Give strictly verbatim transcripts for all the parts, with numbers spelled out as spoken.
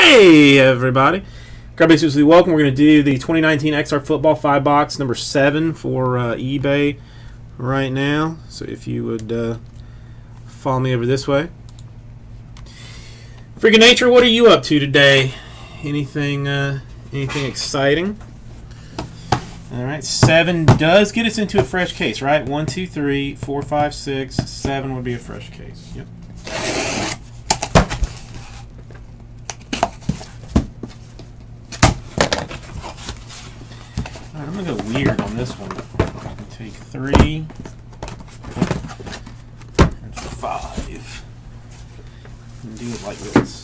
Hey, everybody. Crabbits, usually welcome. We're going to do the twenty nineteen X R Football five box, number seven for uh, eBay right now. So if you would uh, follow me over this way. Freak of Nature, what are you up to today? Anything, uh, anything exciting? All right, seven does get us into a fresh case, right? One, two, three, four, five, six, seven would be a fresh case. Yep. I'm going to go weird on this one. I can take three and five and do it like this.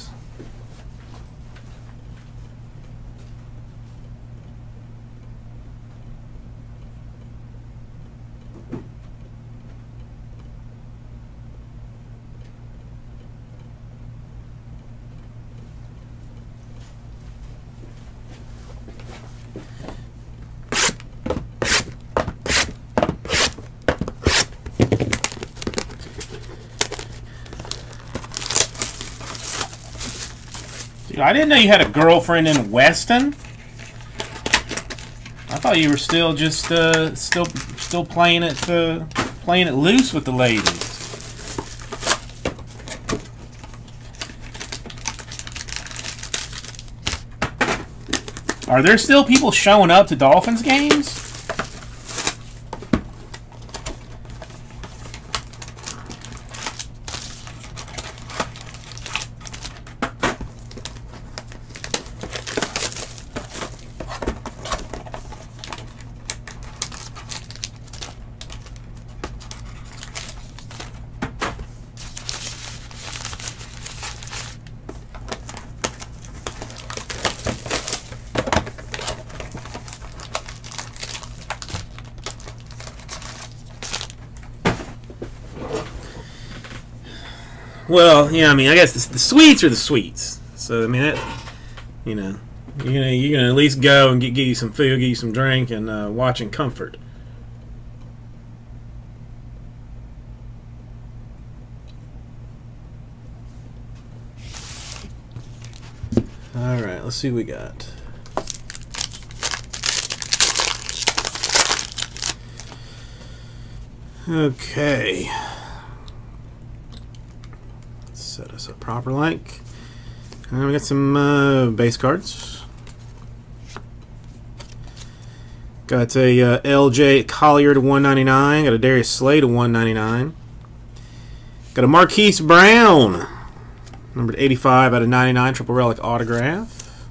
I didn't know you had a girlfriend in Weston. I thought you were still just uh, still still playing it uh, playing it loose with the ladies. Are there still people showing up to Dolphins games? Well, yeah, I mean, I guess the, the sweets are the sweets. So, I mean, that, you know, you're gonna you're gonna at least go and get get you some food, get you some drink, and uh, watch in comfort. All right, let's see what we got. Okay. Set us up proper like. And we got some uh, base cards. Got a uh, L J Collier to one ninety-nine. Got a Darius Slay to one ninety-nine. Got a Marquise Brown, numbered eighty-five out of ninety-nine, triple relic autograph.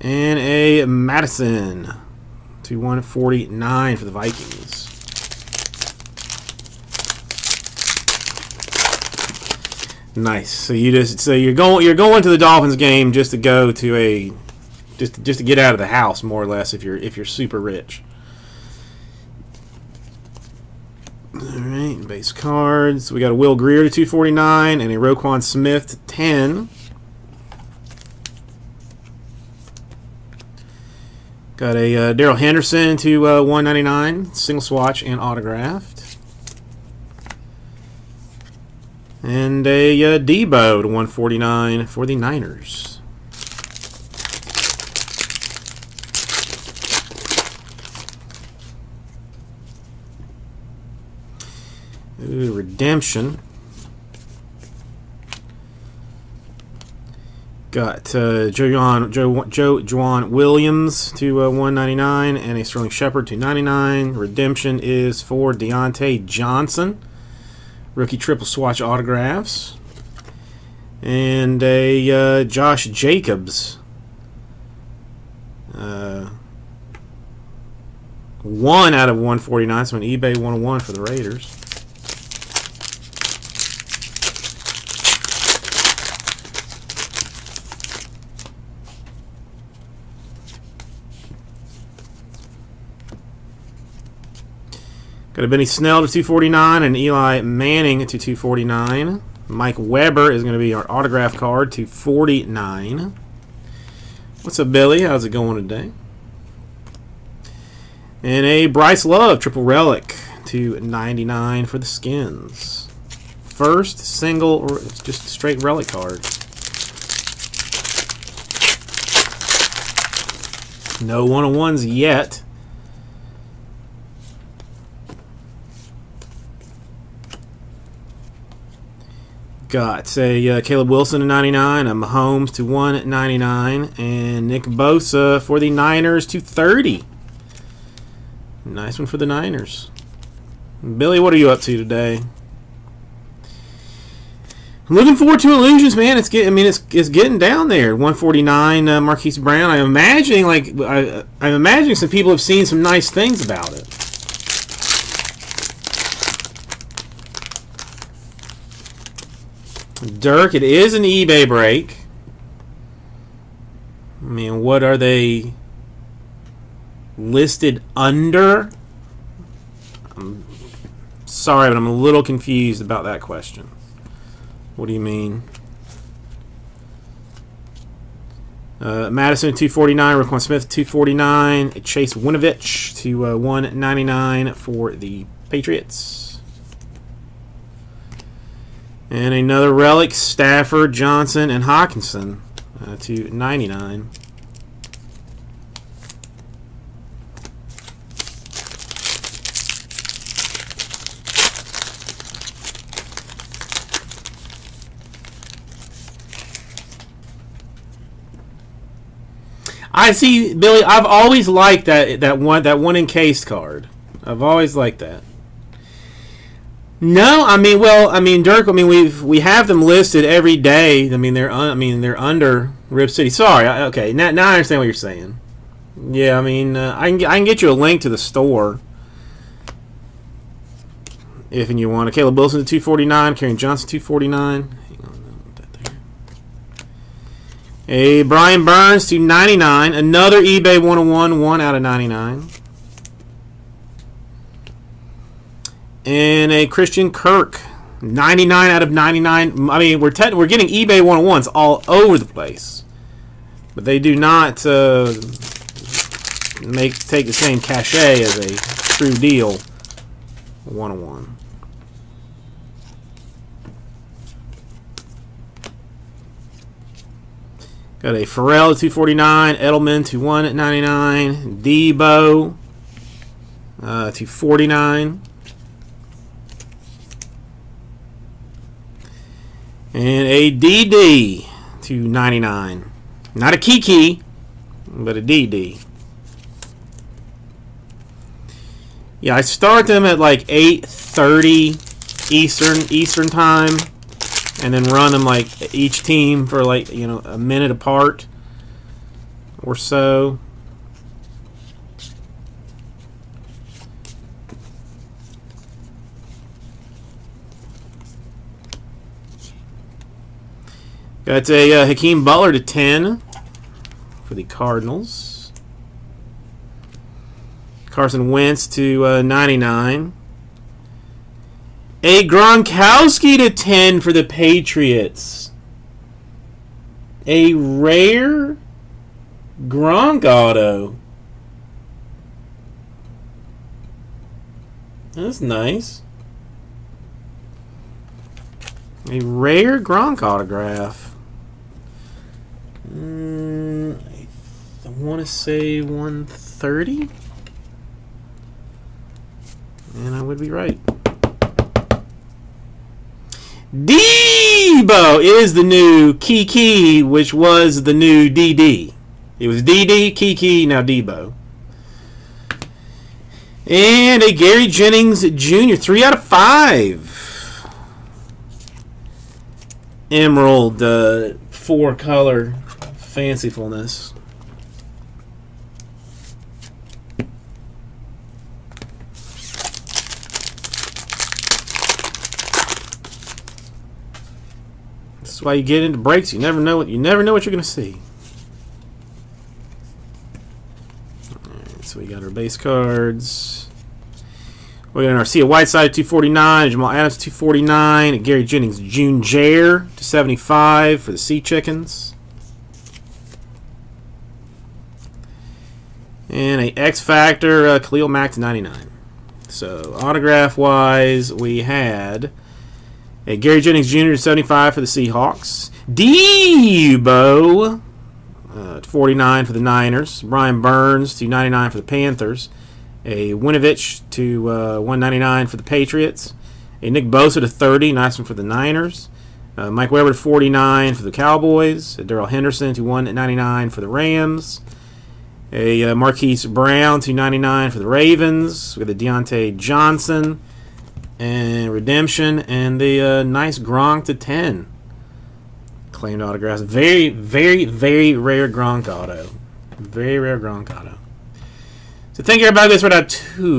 And a Madison to one forty-nine for the Vikings. Nice. So you just so you're going you're going to the Dolphins game just to go to a just just to get out of the house, more or less, if you're if you're super rich. All right, base cards. We got a Will Greer to two forty-nine and a Roquan Smith to ten. Got a uh, Darrell Henderson to uh, one ninety-nine, single swatch and autographed. And a uh, Debo to one forty-nine for the Niners. Ooh, redemption. Got uh, Jo-Juan Jo, Jo-Juan Williams to uh, one ninety-nine and a Sterling Shepard to ninety-nine. Redemption is for Diontae Johnson. Rookie triple swatch autographs. And a uh, Josh Jacobs uh, one out of one forty-nine, so an eBay one oh one for the Raiders. Got a Benny Snell to two forty-nine and Eli Manning to two forty-nine. Mike Weber is going to be our autograph card to forty-nine. What's up, Billy? How's it going today? And a Bryce Love triple relic to ninety-nine for the Skins. First single, or just straight relic card. No one-on-ones yet. Got a uh, Caleb Wilson at ninety-nine, a Mahomes to one at ninety-nine, and Nick Bosa for the Niners to thirty. Nice one for the Niners. Billy, what are you up to today? I'm looking forward to Illusions, man. It's getting, I mean, it's it's getting down there. one forty-nine, uh, Marquise Brown. I'm imagining, like, I, I'm imagining some people have seen some nice things about it. Dirk, it is an eBay break. I mean, what are they listed under? I'm sorry, but I'm a little confused about that question. What do you mean? Uh, Madison two forty-nine, Roquan Smith two forty-nine, Chase Winovich to uh, one ninety-nine for the Patriots. And another relic, Stafford, Johnson, and Hawkinson uh, to ninety-nine. I see, Billy. I've always liked that that one that one encased card. I've always liked that. No, I mean, well, I mean, Dirk. I mean, we've we have them listed every day. I mean, they're un, I mean, they're under Rip City. Sorry. I, okay, now now I understand what you're saying. Yeah, I mean, uh, I can I can get you a link to the store if and you want. Caleb Wilson to two forty nine, Karen Johnson two forty nine. Hang on, I want that there. A Brian Burns to ninety nine. Another eBay one hundred one. One out of ninety nine. And a Christian Kirk, ninety-nine out of ninety-nine. I mean, we're we're getting eBay one-on-ones all over the place, but they do not uh, make take the same cachet as a true deal one-on-one. Got a Pharrell to two forty-nine, Edelman to one at ninety-nine, Debo uh, to forty-nine. And a D D to ninety-nine. Not a Kiki, but a D D. Yeah, I start them at like eight thirty Eastern Eastern time, and then run them like each team for like you know a minute apart or so. Got a uh, Hakeem Butler to ten for the Cardinals. Carson Wentz to uh, ninety-nine. A Gronkowski to ten for the Patriots. A rare Gronk auto. That's nice. A rare Gronk autograph. Mm, I want to say one thirty, and I would be right. Debo is the new Kiki, which was the new D D. It was D D, Kiki, now Debo. And a Gary Jennings Junior three out of five. Emerald, uh, four color. Fancifulness. This is why you get into breaks. You never know what you never know what you're gonna see. Alright, so we got our base cards. We're gonna see a Whiteside two forty-nine, Jamal Adams two forty-nine, and Gary Jennings Junior to seventy-five for the Sea Chickens. And a X Factor, uh, Khalil Mack to ninety-nine. So, autograph-wise, we had a Gary Jennings Junior to seventy-five for the Seahawks. Debo uh, to forty-nine for the Niners. Brian Burns to ninety-nine for the Panthers. A Winovich to uh, one ninety-nine for the Patriots. A Nick Bosa to thirty, nice one for the Niners. Uh, Mike Weber to forty-nine for the Cowboys. A Darrell Henderson to one ninety-nine for the Rams. A uh, Marquise Brown to ninety-nine for the Ravens. With a Diontae Johnson and redemption, and the uh, nice Gronk to ten. Claimed autographs. Very, very, very rare Gronk auto. Very rare Gronk auto. So thank you everybody. This is right out two.